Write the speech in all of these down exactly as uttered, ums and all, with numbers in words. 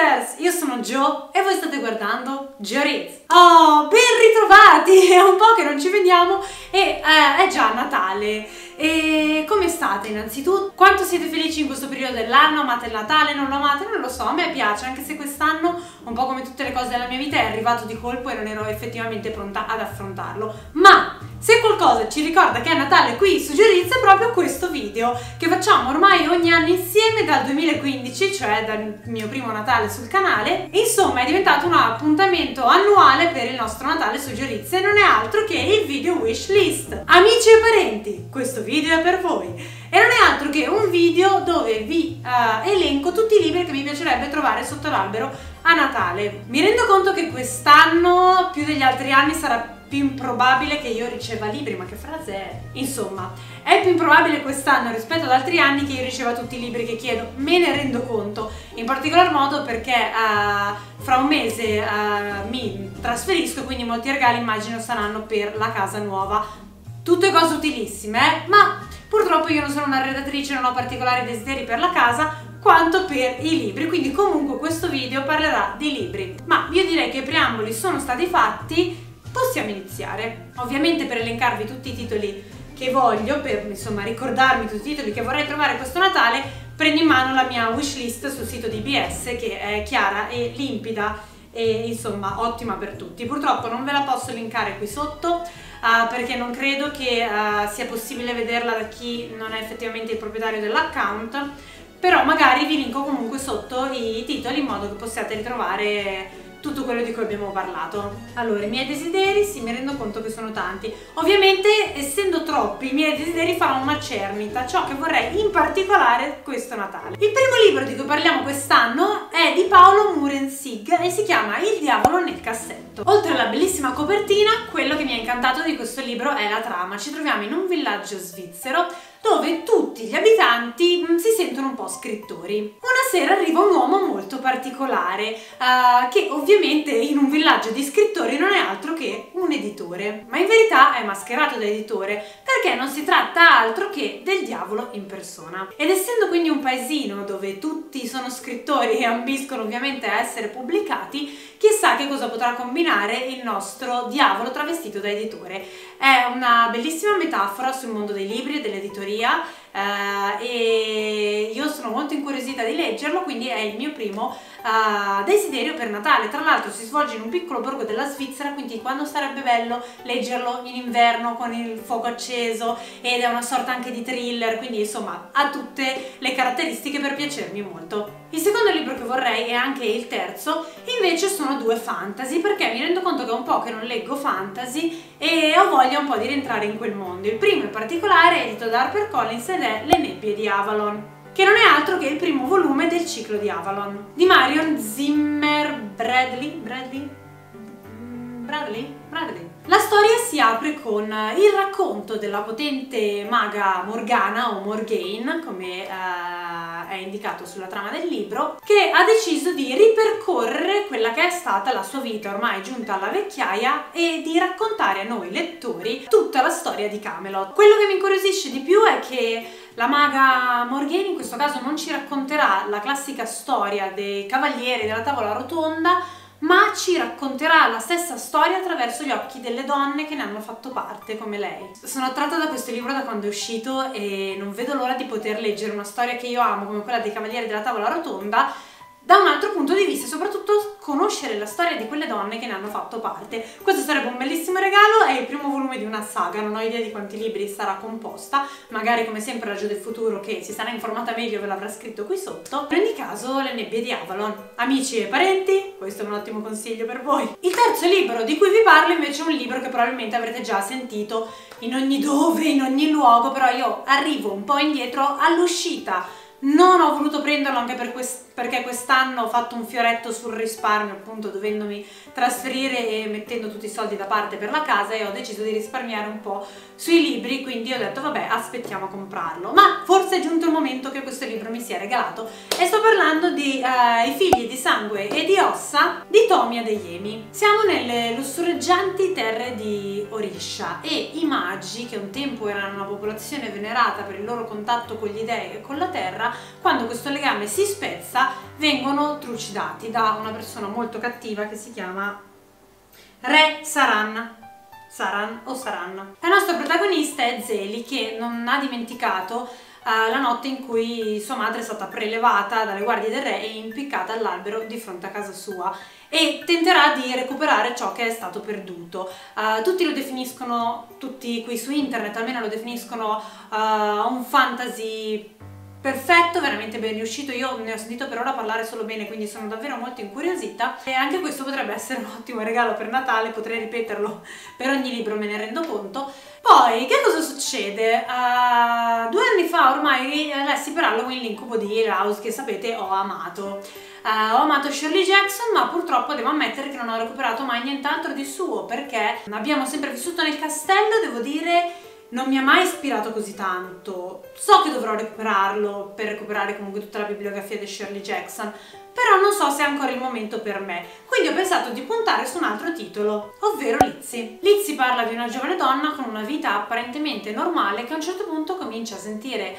Readers! Io sono Jo e voi state guardando Jo Reads. Oh, ben ritrovati! È un po' che non ci vediamo e eh, è già Natale. E come state innanzitutto? Quanto siete felici in questo periodo dell'anno? Amate il Natale? Non lo amate? Non lo so, a me piace, anche se quest'anno, un po' come tutte le cose della mia vita, è arrivato di colpo e non ero effettivamente pronta ad affrontarlo. Ma se qualcosa ci ricorda che è Natale qui su Jo Reads è proprio questo video che facciamo ormai ogni anno insieme dal duemilaquindici, cioè dal mio primo Natale sul canale. Insomma, è diventato un appuntamento annuale per il nostro Natale su Jo Reads e non è altro che il video wish list. Amici e parenti, questo video è per voi! E non è altro che un video dove vi uh, elenco tutti i libri che mi piacerebbe trovare sotto l'albero a Natale. Mi rendo conto che quest'anno, più degli altri anni, sarà più improbabile che io riceva libri, ma che frase è? Insomma, è più improbabile quest'anno rispetto ad altri anni che io riceva tutti i libri che chiedo, me ne rendo conto, in particolar modo perché uh, fra un mese uh, mi trasferisco, quindi molti regali immagino saranno per la casa nuova, tutte cose utilissime, eh? Ma purtroppo io non sono una redattrice, non ho particolari desideri per la casa, quanto per i libri, quindi comunque questo video parlerà di libri. Ma io direi che i preamboli sono stati fatti, possiamo iniziare. Ovviamente per elencarvi tutti i titoli che voglio, per insomma ricordarmi tutti i titoli che vorrei trovare questo Natale, prendo in mano la mia wishlist sul sito di I B S, che è chiara e limpida e insomma ottima per tutti. Purtroppo non ve la posso linkare qui sotto uh, perché non credo che uh, sia possibile vederla da chi non è effettivamente il proprietario dell'account, però magari vi linko comunque sotto i titoli in modo che possiate ritrovare tutto quello di cui abbiamo parlato. Allora, i miei desideri, sì, mi rendo conto che sono tanti. Ovviamente, essendo troppi, i miei desideri fanno una cernita, ciò che vorrei in particolare questo Natale. Il primo libro di cui parliamo quest'anno è di Paolo Murensig e si chiama Il diavolo nel cassetto. Oltre alla bellissima copertina, quello che mi ha incantato di questo libro è la trama. Ci troviamo in un villaggio svizzero dove tutti gli abitanti mh, si sentono un po' scrittori. Una sera arriva un uomo molto particolare, uh, che ovviamente in un villaggio di scrittori non è altro che un editore, ma in verità è mascherato da editore perché non si tratta altro che del diavolo in persona. Ed essendo quindi un paesino dove tutti sono scrittori e ambiscono ovviamente a essere pubblicati, chissà che cosa potrà combinare il nostro diavolo travestito da editore. È una bellissima metafora sul mondo dei libri e dell'editoria. Uh, e io sono molto incuriosita di leggerlo, quindi è il mio primo uh, desiderio per Natale. Tra l'altro si svolge in un piccolo borgo della Svizzera, quindi quando sarebbe bello leggerlo in inverno con il fuoco acceso, ed è una sorta anche di thriller, quindi insomma ha tutte le caratteristiche per piacermi molto. Il secondo libro che vorrei, e anche il terzo, invece sono due fantasy, perché mi rendo conto che è un po' che non leggo fantasy e ho voglia un po' di rientrare in quel mondo. Il primo in particolare è edito da Harper Collins ed è Le nebbie di Avalon, che non è altro che il primo volume del ciclo di Avalon, di Marion Zimmer Bradley, Bradley? Bradley? Bradley. La storia si apre con il racconto della potente maga Morgana, o Morgaine, come uh, è indicato sulla trama del libro, che ha deciso di ripercorrere quella che è stata la sua vita ormai giunta alla vecchiaia e di raccontare a noi lettori tutta la storia di Camelot. Quello che mi incuriosisce di più è che la maga Morgaine in questo caso non ci racconterà la classica storia dei cavalieri della tavola rotonda, ma ci racconterà la stessa storia attraverso gli occhi delle donne che ne hanno fatto parte come lei. Sono attratta da questo libro da quando è uscito e non vedo l'ora di poter leggere una storia che io amo come quella dei Cavalieri della Tavola Rotonda da un altro punto di vista e soprattutto conoscere la storia di quelle donne che ne hanno fatto parte. Questo sarebbe un bellissimo regalo, è il primo volume di una saga, non ho idea di quanti libri sarà composta, magari come sempre la Jo del futuro, che si sarà informata meglio, ve l'avrà scritto qui sotto. In ogni caso, Le nebbie di Avalon. Amici e parenti, questo è un ottimo consiglio per voi. Il terzo libro di cui vi parlo invece è un libro che probabilmente avrete già sentito in ogni dove, in ogni luogo, però io arrivo un po' indietro all'uscita. Non ho voluto prenderlo anche per quest- perché quest'anno ho fatto un fioretto sul risparmio, appunto dovendomi trasferire e mettendo tutti i soldi da parte per la casa, e ho deciso di risparmiare un po' sui libri, quindi ho detto vabbè, aspettiamo a comprarlo. Ma forse è giunto il momento che questo libro mi sia regalato e sto parlando di uh, I figli di sangue e di ossa di Tomi Adeyemi. Siamo nelle lussureggianti terre di Orisha e i magi, che un tempo erano una popolazione venerata per il loro contatto con gli dei e con la terra, persona, quando questo legame si spezza vengono trucidati da una persona molto cattiva che si chiama Re Saran. Saran o Saran. La nostra protagonista è Zeli, che non ha dimenticato Uh, la notte in cui sua madre è stata prelevata dalle guardie del re e impiccata all'albero di fronte a casa sua, e tenterà di recuperare ciò che è stato perduto. Uh, tutti lo definiscono, tutti qui su internet almeno lo definiscono uh, un fantasy perfetto, veramente ben riuscito. Io ne ho sentito per ora parlare solo bene, quindi sono davvero molto incuriosita, e anche questo potrebbe essere un ottimo regalo per Natale, potrei ripeterlo per ogni libro, me ne rendo conto. Poi che cosa succede? Uh, due anni fa ormai lessi per Halloween L'incubo di Hill House, che sapete ho amato. Uh, ho amato Shirley Jackson, ma purtroppo devo ammettere che non ho recuperato mai nient'altro di suo, perché abbiamo sempre vissuto nel castello, devo dire non mi ha mai ispirato così tanto. So che dovrò recuperarlo per recuperare comunque tutta la bibliografia di Shirley Jackson, però non so se è ancora il momento per me, quindi ho pensato di puntare su un altro titolo, ovvero Lizzie. Lizzie parla di una giovane donna con una vita apparentemente normale che a un certo punto comincia a sentire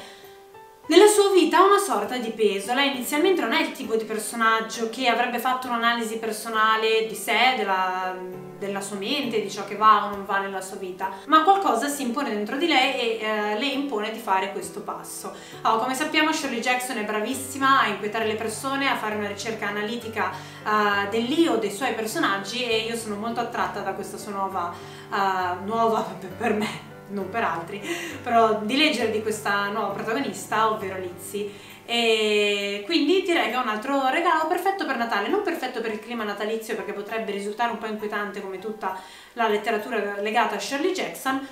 nella sua vita una sorta di peso. Lei inizialmente non è il tipo di personaggio che avrebbe fatto un'analisi personale di sé, della, della sua mente, di ciò che va o non va nella sua vita, ma qualcosa si impone dentro di lei e eh, le impone di fare questo passo. Oh, come sappiamo, Shirley Jackson è bravissima a inquietare le persone, a fare una ricerca analitica uh, dell'io, dei suoi personaggi, e io sono molto attratta da questa sua nuova, uh, nuova per me, non per altri, però di leggere di questa nuova protagonista, ovvero Lizzie. E quindi direi che è un altro regalo perfetto per Natale, non perfetto per il clima natalizio perché potrebbe risultare un po' inquietante come tutta la letteratura legata a Shirley Jackson,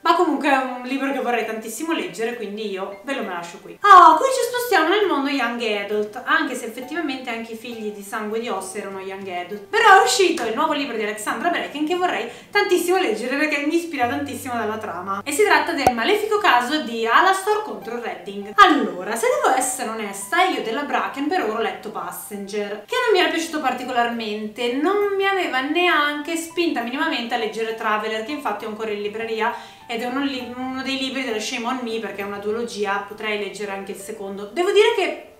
ma comunque è un libro che vorrei tantissimo leggere, quindi io ve lo me lascio qui. Oh, qui ci spostiamo nel mondo young adult, anche se effettivamente anche I figli di sangue e di ossa erano young adult. Però è uscito il nuovo libro di Alexandra Bracken che vorrei tantissimo leggere perché mi ispira tantissimo dalla trama. E si tratta del malefico caso di Alastor contro Redding. Allora, se devo essere onesta, io della Bracken per ora ho letto Passenger, che non mi era piaciuto particolarmente, non mi aveva neanche spinta minimamente a leggere Traveler, che infatti è ancora in libreria, ed è uno, uno dei libri della Shame on Me perché è una duologia, potrei leggere anche il secondo. Devo dire che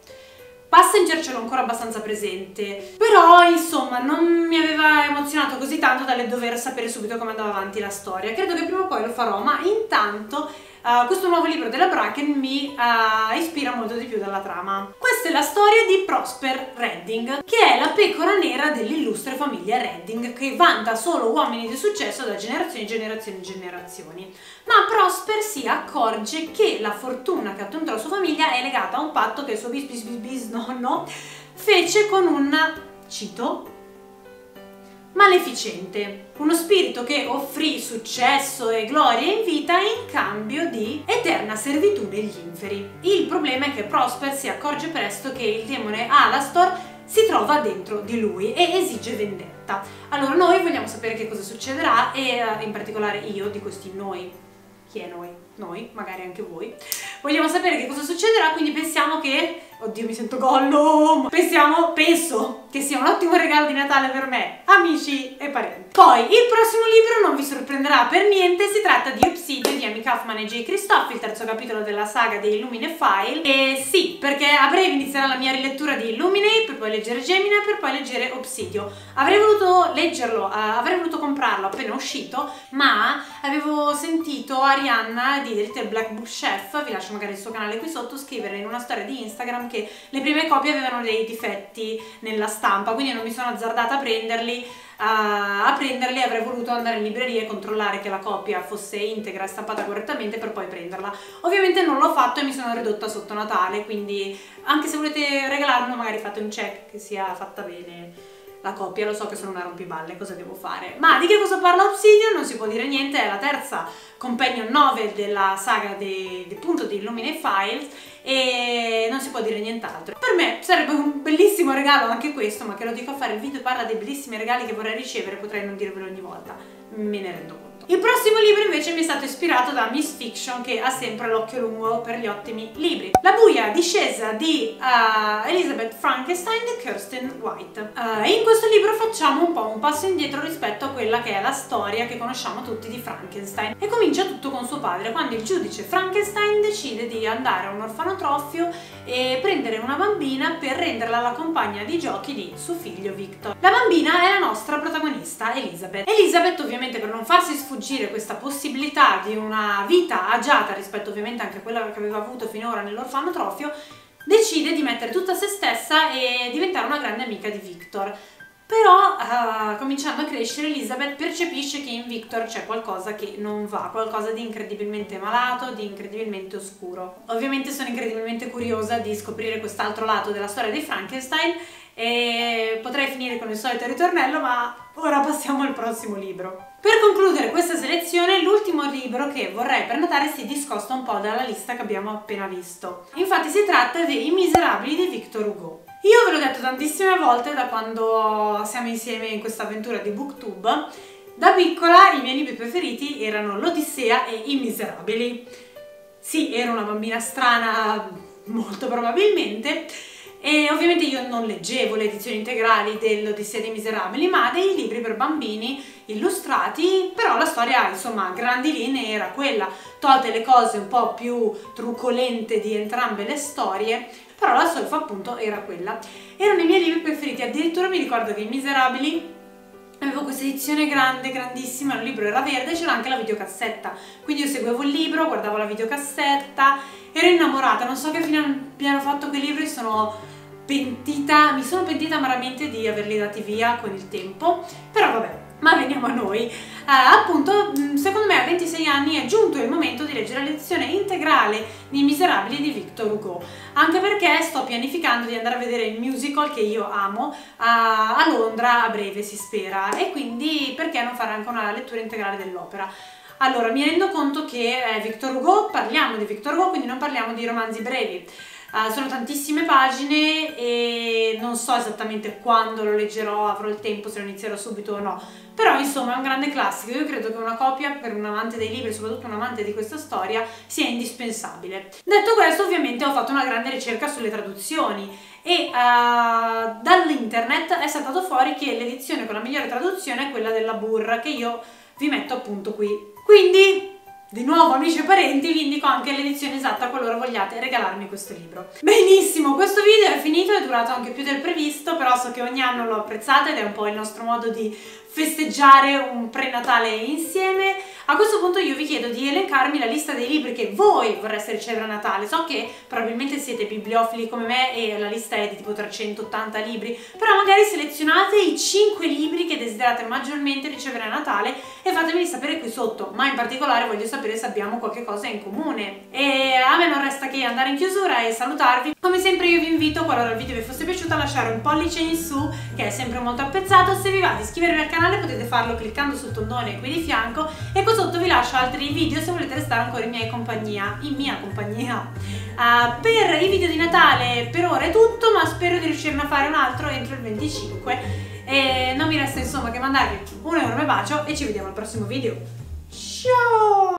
Passenger ce l'ho ancora abbastanza presente, però insomma non mi aveva emozionato così tanto da dover sapere subito come andava avanti la storia. Credo che prima o poi lo farò, ma intanto uh, questo nuovo libro della Bracken mi uh, ispira molto di più dalla trama. Questa è la storia di Prosper Redding, che è la pecora nera dell'illustre famiglia Redding, che vanta solo uomini di successo da generazioni e generazioni e generazioni. Ma Prosper si accorge che la fortuna che attentò la sua famiglia è legata a un patto che il suo bis bis bis bis nonno fece con un, cito, maleficente, uno spirito che offrì successo e gloria in vita in cambio di eterna servitù degli inferi. Il problema è che Prosper si accorge presto che il demone Alastor si trova dentro di lui e esige vendetta. Allora noi vogliamo sapere che cosa succederà, e in particolare io, di questi noi, chi è noi? Noi, magari anche voi, vogliamo sapere che cosa succederà, quindi pensiamo che, oddio mi sento Gollum, pensiamo, penso che sia un ottimo regalo di Natale per me, amici e parenti. Poi il prossimo libro non vi sorprenderà per niente, si tratta di Obsidio di Amy Kaufman e J. Kristoff, il terzo capitolo della saga di Illumine Files, e sì, perché a breve inizierà la mia rilettura di Illumine, per poi leggere Gemina, per poi leggere Obsidio. Avrei voluto leggerlo, uh, avrei voluto comprarlo appena uscito, ma avevo sentito Arianna di Little Black Book Chef, vi lascio magari il suo canale qui sotto, scrivere in una storia di Instagram che le prime copie avevano dei difetti nella stampa, quindi non mi sono azzardata a prenderli, a, a prenderli avrei voluto andare in libreria e controllare che la copia fosse integra e stampata correttamente per poi prenderla. Ovviamente non l'ho fatto e mi sono ridotta sotto Natale, quindi anche se volete regalarmi magari fate un check che sia fatta bene la copia. Lo so che sono una rompiballe, cosa devo fare? Ma di che cosa parla Obsidio? Non si può dire niente, è la terza companion novel della saga di, di, appunto, di Illumine Files, e non si può dire nient'altro. Per me sarebbe un bellissimo regalo anche questo, ma che lo dico a fare il video parla dei bellissimi regali che vorrei ricevere, potrei non dirvelo ogni volta, me ne rendo conto. Il prossimo libro invece mi è stato ispirato da Miss Fiction, che ha sempre l'occhio lungo per gli ottimi libri. La buia discesa di uh, Elizabeth Frankenstein e Kirsten White. Uh, in questo libro facciamo un po' un passo indietro rispetto a quella che è la storia che conosciamo tutti di Frankenstein, e comincia tutto con suo padre, quando il giudice Frankenstein decide di andare a un orfanotrofio e prendere una bambina per renderla la compagna di giochi di suo figlio Victor. La bambina è la nostra protagonista Elizabeth. Elizabeth, ovviamente, per non farsi sfuggire questa possibilità di una vita agiata rispetto ovviamente anche a quella che aveva avuto finora nell'orfanotrofio, decide di mettere tutta se stessa e diventare una grande amica di Victor. Però uh, cominciando a crescere, Elizabeth percepisce che in Victor c'è qualcosa che non va, qualcosa di incredibilmente malato, di incredibilmente oscuro. Ovviamente sono incredibilmente curiosa di scoprire quest'altro lato della storia di Frankenstein, e potrei finire con il solito ritornello, ma ora passiamo al prossimo libro. Per concludere questa selezione, l'ultimo libro che vorrei prenotare si discosta un po' dalla lista che abbiamo appena visto. Infatti si tratta di I miserabili di Victor Hugo. Io ve l'ho detto tantissime volte da quando siamo insieme in questa avventura di Booktube, da piccola i miei libri preferiti erano L'Odissea e I miserabili. Sì, ero una bambina strana, molto probabilmente, e ovviamente io non leggevo le edizioni integrali dell'Odissea dei Miserabili, ma dei libri per bambini illustrati, però la storia, insomma, a grandi linee era quella, tolte le cose un po' più truculente di entrambe le storie, però la solfa appunto era quella. Erano i miei libri preferiti, addirittura mi ricordo che I Miserabili avevo questa edizione grande, grandissima, il libro era verde e c'era anche la videocassetta, quindi io seguivo il libro, guardavo la videocassetta, ero innamorata, non so che fine abbiano fatto quei libri, sono... pentita, mi sono pentita amaramente di averli dati via con il tempo, però vabbè, ma veniamo a noi. Uh, appunto, secondo me a ventisei anni è giunto il momento di leggere la lezione integrale di Miserabili di Victor Hugo, anche perché sto pianificando di andare a vedere il musical che io amo uh, a Londra a breve, si spera, e quindi perché non fare anche una lettura integrale dell'opera. Allora, mi rendo conto che eh, Victor Hugo, parliamo di Victor Hugo, quindi non parliamo di romanzi brevi. Uh, sono tantissime pagine e non so esattamente quando lo leggerò, avrò il tempo, se lo inizierò subito o no, però insomma è un grande classico. Io credo che una copia per un amante dei libri, soprattutto un amante di questa storia, sia indispensabile. Detto questo, ovviamente ho fatto una grande ricerca sulle traduzioni e uh, dall'internet è saltato fuori che l'edizione con la migliore traduzione è quella della Burra, che io vi metto appunto qui. Quindi... di nuovo, amici e parenti, vi indico anche l'edizione esatta qualora vogliate regalarmi questo libro. Benissimo, questo video è finito, è durato anche più del previsto, però so che ogni anno lo apprezzate ed è un po' il nostro modo di festeggiare un pre-natale insieme. A questo punto io vi chiedo di elencarmi la lista dei libri che voi vorreste ricevere a Natale. So che probabilmente siete bibliofili come me e la lista è di tipo trecentottanta libri, però magari selezionate i cinque libri che desiderate maggiormente ricevere a Natale e fatemeli sapere qui sotto, ma in particolare voglio sapere se abbiamo qualche cosa in comune. E a me non resta che andare in chiusura e salutarvi. Come sempre io vi invito, qualora il video vi fosse piaciuto, a lasciare un pollice in su, che è sempre molto apprezzato. Se vi va di iscrivervi al canale potete farlo cliccando sul tondone qui di fianco, e qua sotto vi lascio altri video se volete restare ancora in mia compagnia. In mia compagnia. Uh, per i video di Natale per ora è tutto, ma spero di riuscirne a fare un altro entro il venticinque. E non mi resta insomma che mandarvi un enorme bacio e ci vediamo al prossimo video. Ciao!